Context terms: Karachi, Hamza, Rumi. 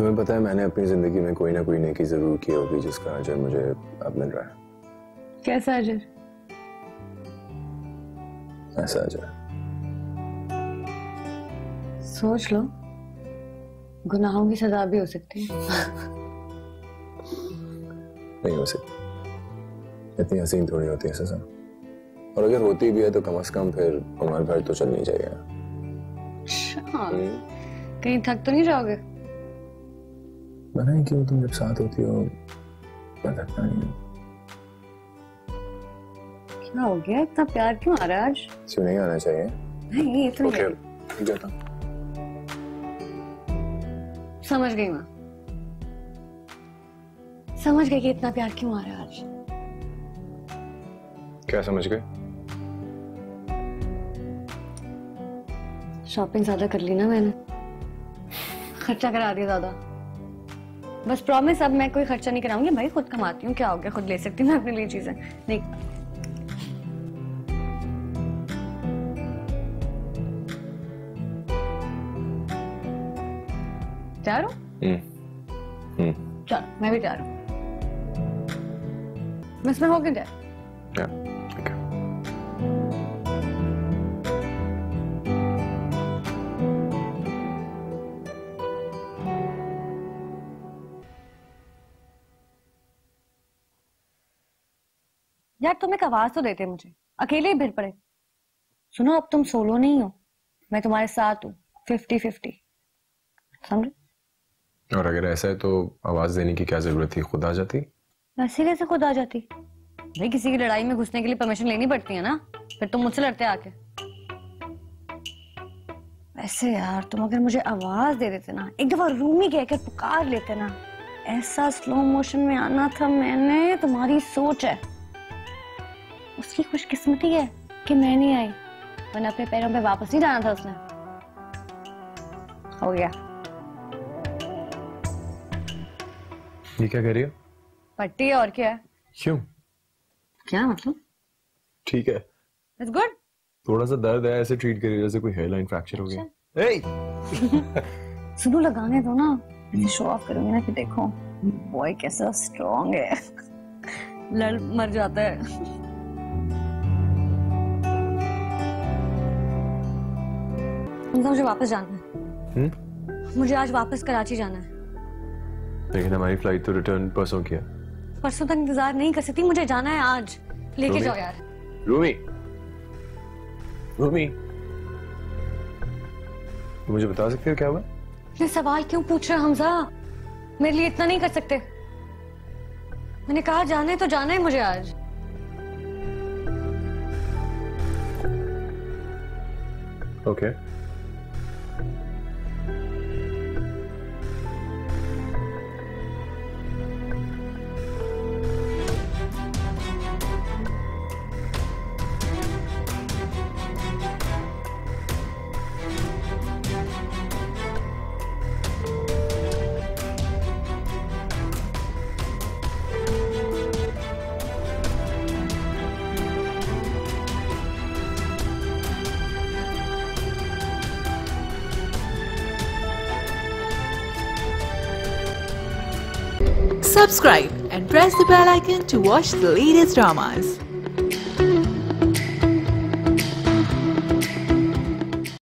तुम्हें पता है मैंने अपनी जिंदगी में कोई ना कोई नेकी जरूर की होगी जिसका अजर मुझे अब मिल रहा है। कैसा अजर? ऐसा अजर। सोच लो, गुनाहों की सजा भी हो सकती है। नहीं हो सकती, इतनी हसीन थोड़ी होती है सजा। और अगर होती भी है तो कम से कम फिर उम्र भर तो चलनी चाहिए। कहीं थक तो नहीं जाओगे? नहीं, क्यों? तुम जब साथ होती हो मैं थकता नहीं हूँ। क्या हो गया, इतना प्यार क्यों आ रहा है आज? क्यों नहीं आना चाहिए? नहीं, ये तो नहीं जाता। समझ गई माँ, समझ गई कि इतना प्यार क्यों आ रहा है आज। क्या समझ गए? शॉपिंग ज्यादा कर ली ना मैंने, खर्चा करा दिया ज्यादा। बस प्रॉमिस, अब मैं कोई खर्चा नहीं कराऊंगी भाई, खुद कमाती हूँ, क्या हो गया, खुद ले सकती हूँ मैं अपने लिए चीजें। नहीं, जा रहा हूँ, चल मैं भी जा रहा हूँ, बस मैं होके जाए। यार तुम एक आवाज तो देते मुझे, अकेले ही भिड़ पड़े। सुनो, अब तुम सोलो नहीं हो, मैं तुम्हारे साथ हूँ, 50-50, समझे? और अगर ऐसा है तो आवाज देने की क्या जरूरत थी, खुद आ जाती। वैसे कैसे खुद आ जाती भाई, किसी की लड़ाई में घुसने के लिए परमिशन लेनी पड़ती है ना, फिर तुम मुझसे लड़ते आके। वैसे यार तुम अगर मुझे आवाज दे देते ना, एक दफा रूमी कहकर पुकार लेते ना, ऐसा स्लो मोशन में आना था मैंने। तुम्हारी सोच है, उसकी खुशकिस्मती है कि मैं नहीं आई, वरना अपने पैरों पे वापस नहीं जाना था उसने। हो गया। ये क्या कह रही हो? पट्टी है और क्या है? क्यों? क्या मतलब? ठीक है। It's good? थोड़ा सा दर्द है, ऐसे ट्रीट करिए जैसे कोई हेयरलाइन फ्रैक्चर हो गया। सुनो, लगाने दो ना, शो ऑफ करूंगी ना कि देखो बॉय कैसा स्ट्रॉन्ग है। लड़ मर जाता है। मुझे वापस जाना है। मुझे आज वापस कराची जाना है। लेकिन हमारी फ्लाइट तो रिटर्न परसों की है। परसों तक इंतजार नहीं कर सकती, मुझे जाना है आज। लेके जाओ यार। रूमी, रूमी, तुम मुझे बता सकते हो क्या हुआ? ये सवाल क्यों पूछ रहे हो हमजा, मेरे लिए इतना नहीं कर सकते। मैंने कहा जाना है तो जाना है मुझे आज। Okay Subscribe and press the bell icon to watch the latest dramas.